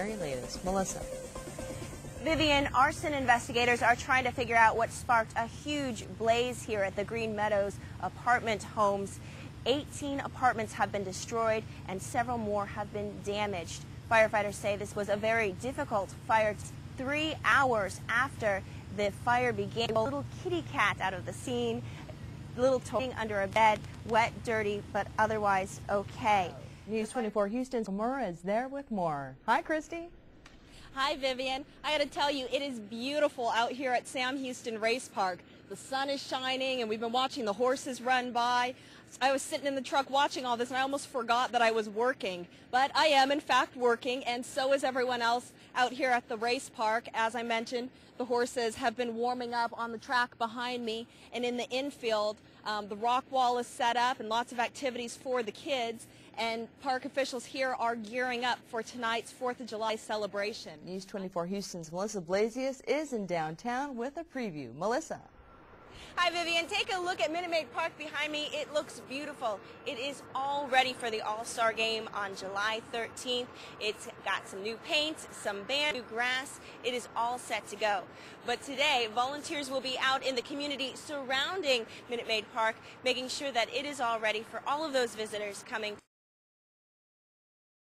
Very latest, Melissa. Vivian, arson investigators are trying to figure out what sparked a huge blaze here at the Green Meadows apartment homes. 18 apartments have been destroyed and several more have been damaged. Firefighters say this was a very difficult fire. 3 hours after the fire began, a little kitty cat out of the scene, little toting under a bed, wet, dirty, but otherwise okay. News 24 Houston's Murrah is there with more. Hi, Christy. Hi, Vivian. I got to tell you, it is beautiful out here at Sam Houston Race Park. The sun is shining, and we've been watching the horses run by. I was sitting in the truck watching all this, and I almost forgot that I was working. But I am, in fact, working, and so is everyone else out here at the race park. As I mentioned, the horses have been warming up on the track behind me and in the infield. The rock wall is set up and lots of activities for the kids, and park officials here are gearing up for tonight's 4th of July celebration. News 24 Houston's Melissa Blasius is in downtown with a preview. Melissa. Hi, Vivian. Take a look at Minute Maid Park behind me. It looks beautiful. It is all ready for the All-Star Game on July 13th. It's got some new paint, some band, new grass. It is all set to go. But today, volunteers will be out in the community surrounding Minute Maid Park, making sure that it is all ready for all of those visitors coming.